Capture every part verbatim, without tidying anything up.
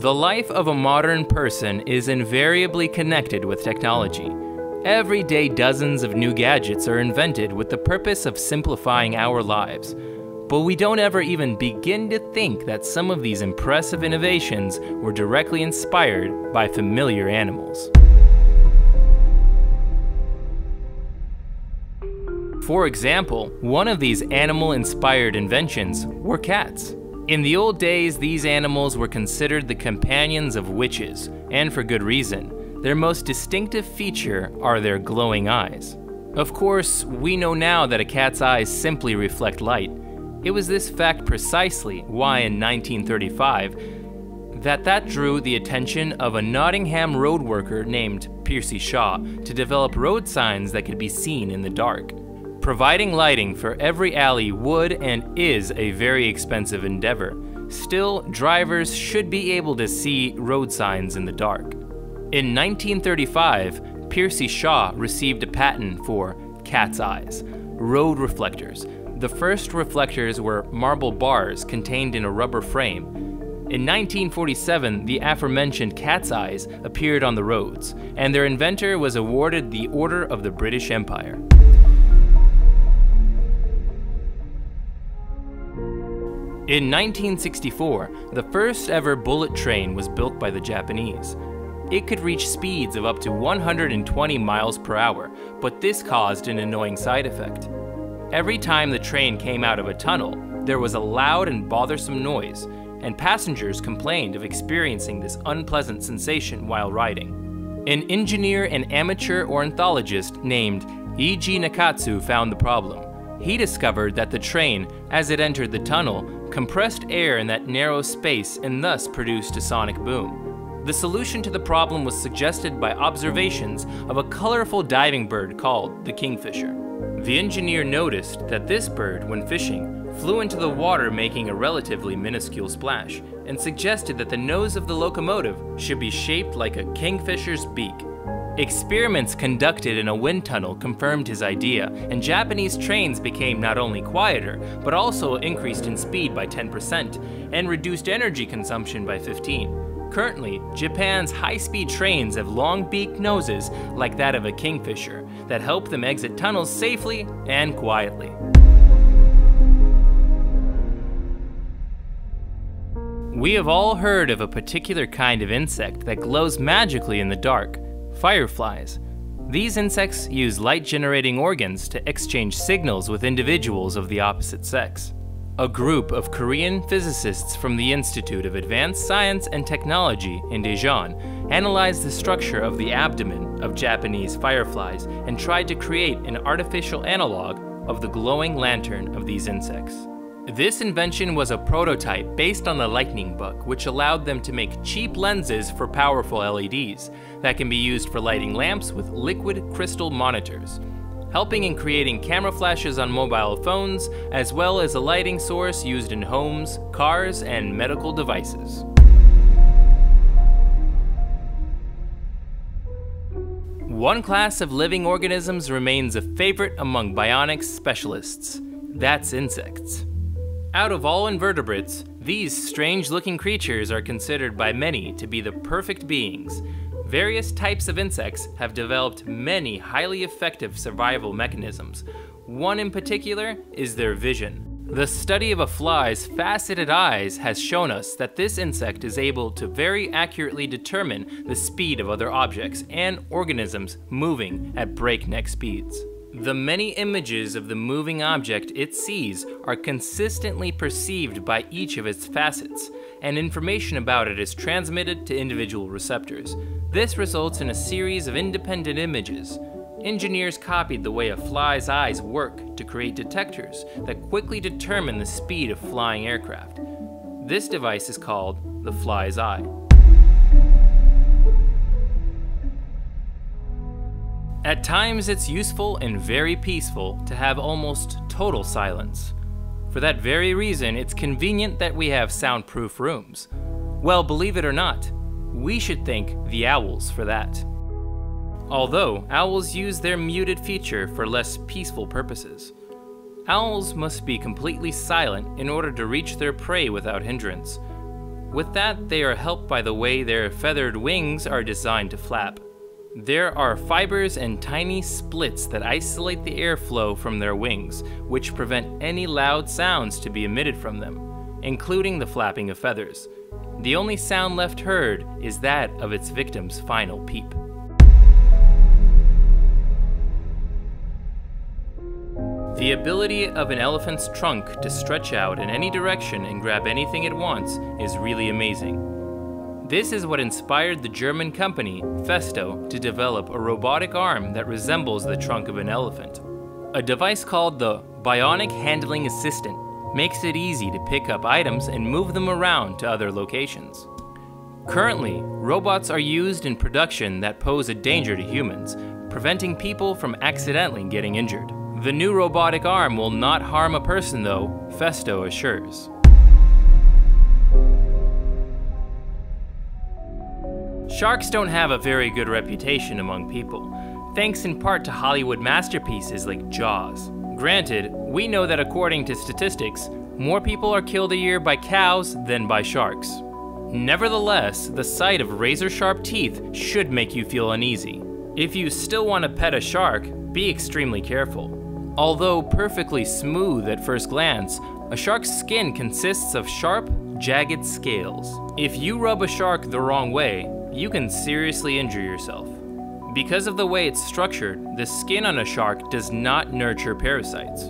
The life of a modern person is invariably connected with technology. Every day, dozens of new gadgets are invented with the purpose of simplifying our lives. But we don't ever even begin to think that some of these impressive innovations were directly inspired by familiar animals. For example, one of these animal-inspired inventions were cats. In the old days, these animals were considered the companions of witches, and for good reason. Their most distinctive feature are their glowing eyes. Of course, we know now that a cat's eyes simply reflect light. It was this fact precisely why in nineteen thirty-five that that drew the attention of a Nottingham road worker named Percy Shaw to develop road signs that could be seen in the dark. Providing lighting for every alley would and is a very expensive endeavor. Still, drivers should be able to see road signs in the dark. In nineteen thirty-five, Percy Shaw received a patent for cat's eyes, road reflectors. The first reflectors were marble bars contained in a rubber frame. In nineteen forty-seven, the aforementioned cat's eyes appeared on the roads, and their inventor was awarded the Order of the British Empire. In nineteen sixty-four, the first ever bullet train was built by the Japanese. It could reach speeds of up to one hundred twenty miles per hour, but this caused an annoying side effect. Every time the train came out of a tunnel, there was a loud and bothersome noise, and passengers complained of experiencing this unpleasant sensation while riding. An engineer and amateur ornithologist named Eiji Nakatsu found the problem. He discovered that the train, as it entered the tunnel, compressed air in that narrow space and thus produced a sonic boom. The solution to the problem was suggested by observations of a colorful diving bird called the kingfisher. The engineer noticed that this bird, when fishing, flew into the water making a relatively minuscule splash, and suggested that the nose of the locomotive should be shaped like a kingfisher's beak. Experiments conducted in a wind tunnel confirmed his idea, and Japanese trains became not only quieter, but also increased in speed by ten percent, and reduced energy consumption by fifteen percent. Currently, Japan's high-speed trains have long beaked noses like that of a kingfisher, that help them exit tunnels safely and quietly. We have all heard of a particular kind of insect that glows magically in the dark. Fireflies. These insects use light-generating organs to exchange signals with individuals of the opposite sex. A group of Korean physicists from the Institute of Advanced Science and Technology in Daejeon analyzed the structure of the abdomen of Japanese fireflies and tried to create an artificial analog of the glowing lantern of these insects. This invention was a prototype based on the lightning bug, which allowed them to make cheap lenses for powerful L E Ds that can be used for lighting lamps with liquid crystal monitors, helping in creating camera flashes on mobile phones, as well as a lighting source used in homes, cars, and medical devices. One class of living organisms remains a favorite among bionics specialists. That's insects. Out of all invertebrates, these strange-looking creatures are considered by many to be the perfect beings. Various types of insects have developed many highly effective survival mechanisms. One in particular is their vision. The study of a fly's faceted eyes has shown us that this insect is able to very accurately determine the speed of other objects and organisms moving at breakneck speeds. The many images of the moving object it sees are consistently perceived by each of its facets, and information about it is transmitted to individual receptors. This results in a series of independent images. Engineers copied the way a fly's eyes work to create detectors that quickly determine the speed of flying aircraft. This device is called the fly's eye. At times, it's useful and very peaceful to have almost total silence. For that very reason, it's convenient that we have soundproof rooms. Well, believe it or not, we should thank the owls for that. Although, owls use their muted feature for less peaceful purposes. Owls must be completely silent in order to reach their prey without hindrance. With that, they are helped by the way their feathered wings are designed to flap. There are fibers and tiny slits that isolate the airflow from their wings, which prevent any loud sounds to be emitted from them, including the flapping of feathers. The only sound left heard is that of its victim's final peep. The ability of an elephant's trunk to stretch out in any direction and grab anything it wants is really amazing. This is what inspired the German company, Festo, to develop a robotic arm that resembles the trunk of an elephant. A device called the Bionic Handling Assistant makes it easy to pick up items and move them around to other locations. Currently, robots are used in production that pose a danger to humans, preventing people from accidentally getting injured. The new robotic arm will not harm a person though, Festo assures. Sharks don't have a very good reputation among people, thanks in part to Hollywood masterpieces like Jaws. Granted, we know that according to statistics, more people are killed a year by cows than by sharks. Nevertheless, the sight of razor-sharp teeth should make you feel uneasy. If you still want to pet a shark, be extremely careful. Although perfectly smooth at first glance, a shark's skin consists of sharp, jagged scales. If you rub a shark the wrong way, you can seriously injure yourself. Because of the way it's structured, the skin on a shark does not nurture parasites.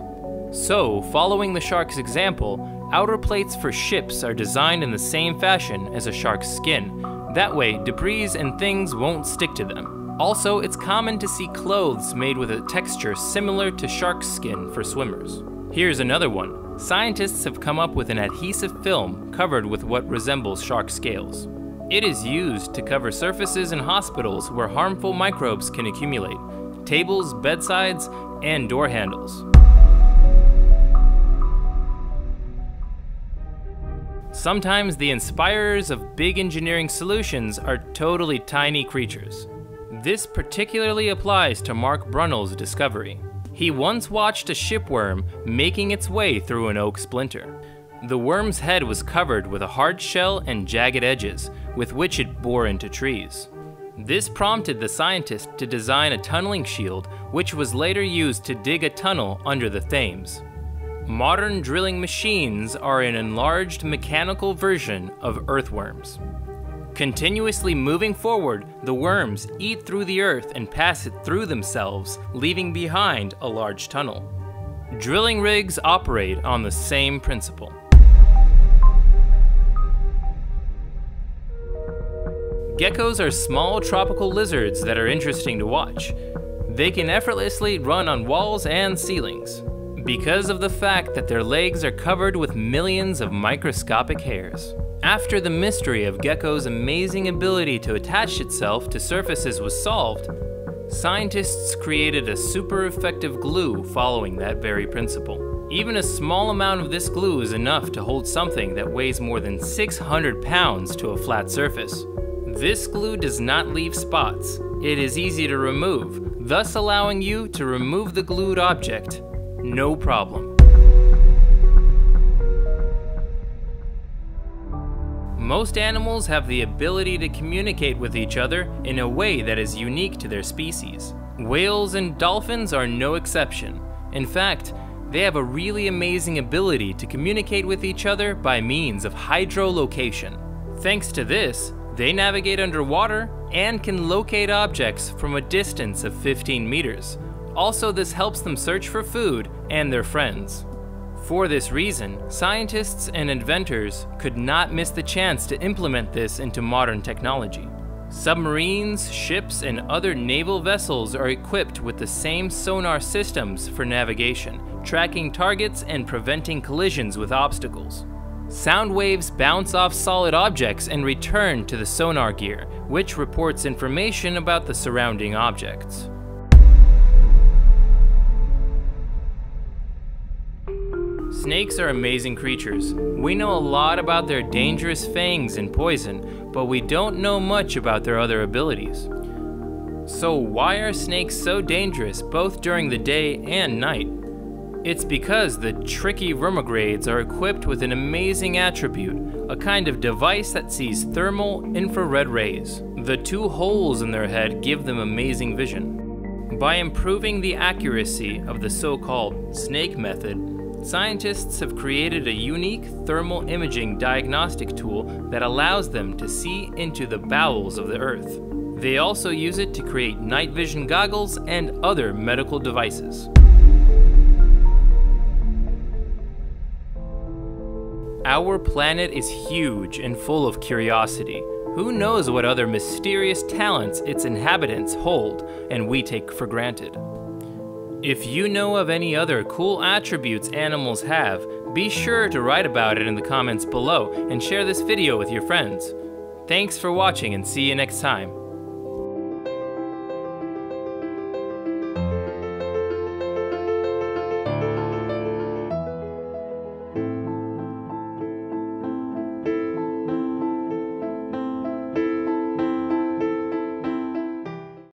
So, following the shark's example, outer plates for ships are designed in the same fashion as a shark's skin. That way, debris and things won't stick to them. Also, it's common to see clothes made with a texture similar to shark skin for swimmers. Here's another one. Scientists have come up with an adhesive film covered with what resembles shark scales. It is used to cover surfaces in hospitals where harmful microbes can accumulate, tables, bedsides, and door handles. Sometimes the inspirers of big engineering solutions are totally tiny creatures. This particularly applies to Mark Brunnell's discovery. He once watched a shipworm making its way through an oak splinter. The worm's head was covered with a hard shell and jagged edges, with which it bore into trees. This prompted the scientist to design a tunneling shield, which was later used to dig a tunnel under the Thames. Modern drilling machines are an enlarged mechanical version of earthworms. Continuously moving forward, the worms eat through the earth and pass it through themselves, leaving behind a large tunnel. Drilling rigs operate on the same principle. Geckos are small tropical lizards that are interesting to watch. They can effortlessly run on walls and ceilings, because of the fact that their legs are covered with millions of microscopic hairs. After the mystery of gecko's amazing ability to attach itself to surfaces was solved, scientists created a super effective glue following that very principle. Even a small amount of this glue is enough to hold something that weighs more than six hundred pounds to a flat surface. This glue does not leave spots. It is easy to remove, thus allowing you to remove the glued object, no problem. Most animals have the ability to communicate with each other in a way that is unique to their species. Whales and dolphins are no exception. In fact, they have a really amazing ability to communicate with each other by means of hydrolocation. Thanks to this, they navigate underwater and can locate objects from a distance of fifteen meters. Also, this helps them search for food and their friends. For this reason, scientists and inventors could not miss the chance to implement this into modern technology. Submarines, ships, and other naval vessels are equipped with the same sonar systems for navigation, tracking targets and preventing collisions with obstacles. Sound waves bounce off solid objects and return to the sonar gear, which reports information about the surrounding objects. Snakes are amazing creatures. We know a lot about their dangerous fangs and poison, but we don't know much about their other abilities. So why are snakes so dangerous both during the day and night? It's because the tricky vermigrades are equipped with an amazing attribute, a kind of device that sees thermal infrared rays. The two holes in their head give them amazing vision. By improving the accuracy of the so-called snake method, scientists have created a unique thermal imaging diagnostic tool that allows them to see into the bowels of the Earth. They also use it to create night vision goggles and other medical devices. Our planet is huge and full of curiosity. Who knows what other mysterious talents its inhabitants hold and we take for granted? If you know of any other cool attributes animals have, be sure to write about it in the comments below and share this video with your friends. Thanks for watching and see you next time.